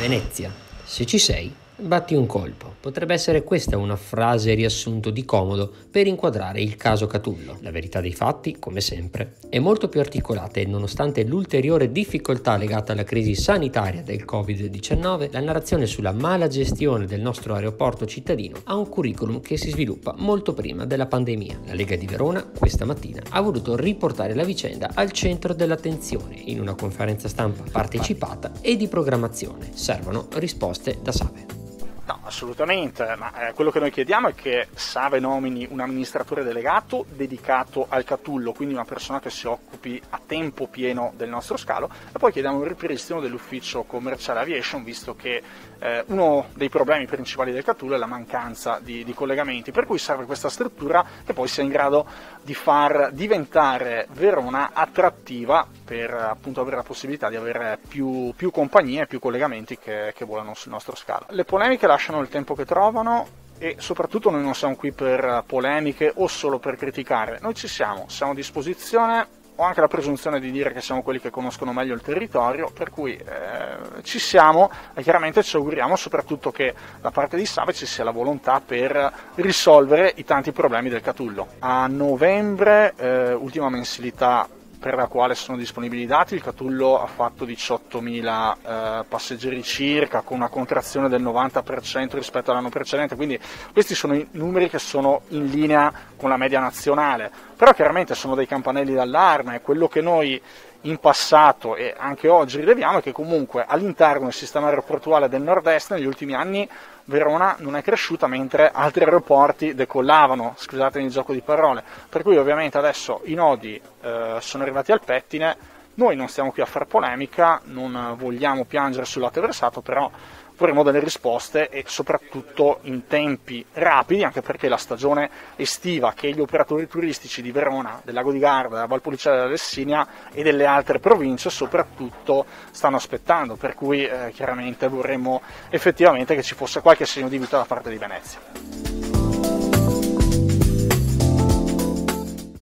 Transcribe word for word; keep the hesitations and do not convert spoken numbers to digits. Venezia, se ci sei, batti un colpo. Potrebbe essere questa una frase riassunto di comodo per inquadrare il caso Catullo. La verità dei fatti, come sempre, è molto più articolata e nonostante l'ulteriore difficoltà legata alla crisi sanitaria del covid diciannove, la narrazione sulla mala gestione del nostro aeroporto cittadino ha un curriculum che si sviluppa molto prima della pandemia. La Lega di Verona, questa mattina, ha voluto riportare la vicenda al centro dell'attenzione in una conferenza stampa partecipata e di programmazione. Servono risposte da SAVE. No, assolutamente, ma eh, quello che noi chiediamo è che SAVE nomini un amministratore delegato dedicato al Catullo, quindi una persona che si occupi a tempo pieno del nostro scalo, e poi chiediamo un ripristino dell'ufficio commerciale aviation, visto che eh, uno dei problemi principali del Catullo è la mancanza di, di collegamenti, per cui serve questa struttura che poi sia in grado di far diventare Verona attrattiva per appunto avere la possibilità di avere più, più compagnie e più collegamenti che, che volano sul nostro scalo. Le polemiche lasciano il tempo che trovano e soprattutto noi non siamo qui per polemiche o solo per criticare, noi ci siamo, siamo a disposizione, ho anche la presunzione di dire che siamo quelli che conoscono meglio il territorio, per cui eh, ci siamo e chiaramente ci auguriamo soprattutto che da parte di SAVE ci sia la volontà per risolvere i tanti problemi del Catullo. A novembre, eh, ultima mensilità per la quale sono disponibili i dati, il Catullo ha fatto diciottomila eh, passeggeri circa, con una contrazione del novanta per cento rispetto all'anno precedente, quindi questi sono i numeri che sono in linea con la media nazionale, però chiaramente sono dei campanelli d'allarme e quello che noi in passato e anche oggi rileviamo è che comunque all'interno del sistema aeroportuale del nord-est negli ultimi anni Verona non è cresciuta mentre altri aeroporti decollavano, scusatemi il gioco di parole, per cui ovviamente adesso i nodi eh, sono arrivati al pettine, noi non stiamo qui a far polemica, non vogliamo piangere sul latte versato, però vorremmo delle risposte e soprattutto in tempi rapidi, anche perché la stagione estiva che gli operatori turistici di Verona, del Lago di Garda, della Valpolicella, della Lessinia e delle altre province soprattutto stanno aspettando, per cui eh, chiaramente vorremmo effettivamente che ci fosse qualche segno di vita da parte di Venezia.